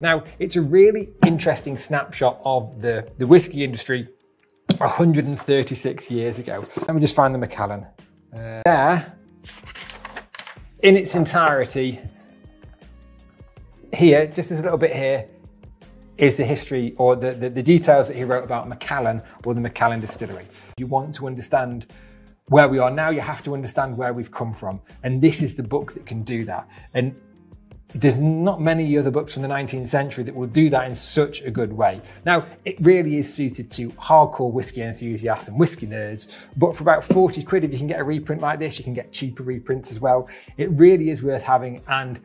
Now, it's a really interesting snapshot of the whiskey industry 136 years ago. Let me just find the Macallan. There, in its entirety, here, just as a little bit here, is the history or the details that he wrote about Macallan or the Macallan distillery. If you want to understand where we are now, you have to understand where we've come from. And this is the book that can do that. And there's not many other books from the 19th century that will do that in such a good way. Now, it really is suited to hardcore whiskey enthusiasts and whiskey nerds, but for about 40 quid, if you can get a reprint like this, you can get cheaper reprints as well. It really is worth having, and